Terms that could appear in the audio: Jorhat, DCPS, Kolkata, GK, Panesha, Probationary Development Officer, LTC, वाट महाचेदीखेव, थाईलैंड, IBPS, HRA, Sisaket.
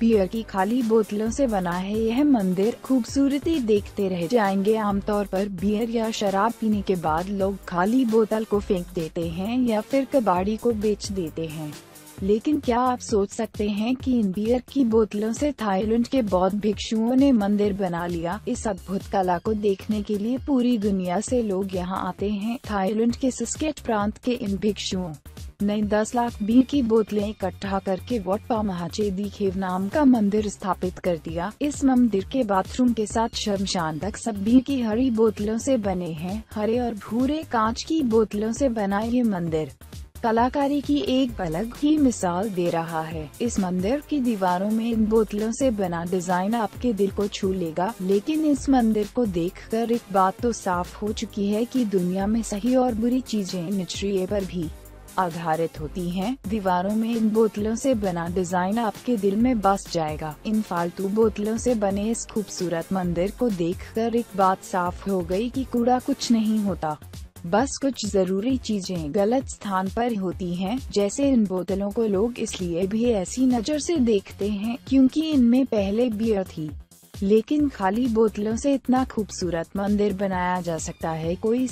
Beer की खाली बोतलों से बना है यह मंदिर। खूबसूरती देखते रह जाएंगे। आमतौर पर बियर या शराब पीने के बाद लोग खाली बोतल को फेंक देते हैं या फिर कबाड़ी को बेच देते हैं, लेकिन क्या आप सोच सकते हैं कि इन बियर की बोतलों से थाईलैंड के बौद्ध भिक्षुओं ने मंदिर बना लिया। इस अद्भुत कला को देखने के लिए पूरी दुनिया से लोग यहां आते हैं। थाईलैंड के सिस्केट प्रांत के इन भिक्षुओं ने 10 लाख बियर की बोतलें इकट्ठा करके वाट महाचेदीखेव नाम का मंदिर स्थापित कर दिया। इस मंदिर के बाथरूम के साथ शमशान तक सब बियर की हरी बोतलों से बने हैं। हरे और भूरे कांच की बोतलों से बना ये मंदिर कलाकारी की एक अलग ही मिसाल दे रहा है। इस मंदिर की दीवारों में इन बोतलों से बना डिजाइन आपके दिल को छू लेगा। लेकिन इस मंदिर को देखकर एक बात तो साफ हो चुकी है कि दुनिया में सही और बुरी चीजें निश्चय पर भी आधारित होती हैं। दीवारों में इन बोतलों से बना डिजाइन आपके दिल में बस जाएगा। इन फालतू बोतलों से बने इस खूबसूरत मंदिर को देखकर एक बात साफ हो गई कि कूड़ा कुछ नहीं होता, बस कुछ जरूरी चीजें गलत स्थान पर होती हैं। जैसे इन बोतलों को लोग इसलिए भी ऐसी नजर से देखते हैं क्योंकि इनमें पहले बियर थी, लेकिन खाली बोतलों से इतना खूबसूरत मंदिर बनाया जा सकता है कोई